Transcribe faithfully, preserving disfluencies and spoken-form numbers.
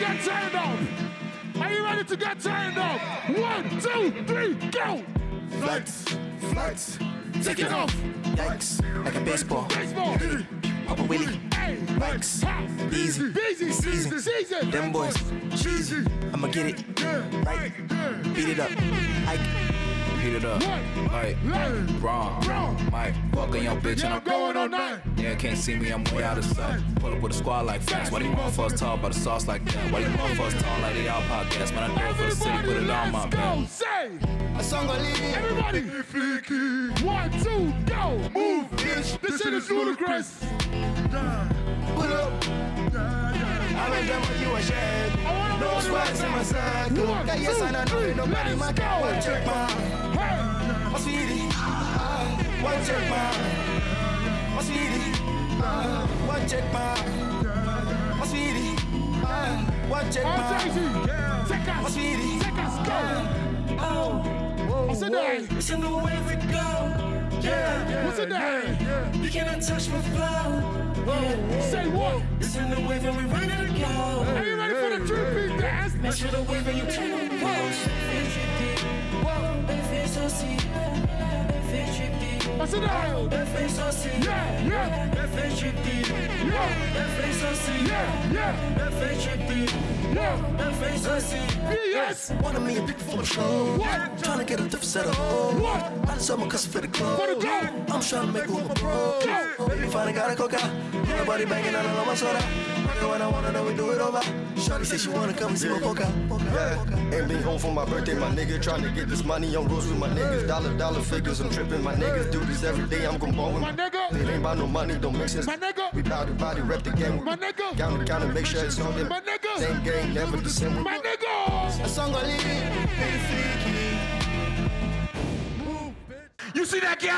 get turned up? Are you ready to get turned up? One, two, three, go! Flex, flex, take it off! Yikes, like a baseball. Baseball! Papa Willie, Max, easy, busy, season, season. Them boys, cheesy. I'ma get it, right? Beat it up, Ike. Heat it up, like, wrong, Mike, fuck on your bitch and I'm going all night. Yeah, can't see me, I'm way out of sight. Pull up with a squad like facts. Why do you motherfuckers talk about the sauce like that? Why do you motherfuckers talk like they all podcast? Man, I know for the city, put it on my back. Say, a song gonna lead it. Everybody, flicky. One, two, go. Move, bitch, this shit is ludicrous. Pull up. I like them when you a shed. No squats in my side. Yes, I know nobody my cow. One check my. My sweetie, one check back. My sweetie, one check back. My sweetie, one check back. My sweetie, take us go. Oh, what's the name? It's in the way we go. Yeah, what's the name? You cannot touch my flow. Say what? It's in the way that we run it go. Are you ready for the trip? That's make sure the way that you turn the post. What's it like? That face I see. Yeah, yeah. That face you did. Yeah. That face I see. Yeah, yeah. That face you did. Yeah. That face I see. Yes. One of me a big full of show. What? Trying to get a different set of home. What? I just have my cuss for the club. I'm trying to make room for bro. Baby, finally got a coca. Nobody banging out on my soda. When I wanna know we do it over. Shawty say she wanna come and see my poker. Yeah. Ain't been home for my birthday, my nigga. Trying to get this money on rules with my niggas. Dollar, dollar figures, I'm tripping. My niggas do this every day, I'm gon' ball with my nigga. It ain't about no money, don't make sense. My nigga. We bout to body, rep the game with my nigga. Count to count and make sure it's all in. My nigga. Same game, never the same with my nigga. A song I lead, be freaky. Move, bitch. You see that guy?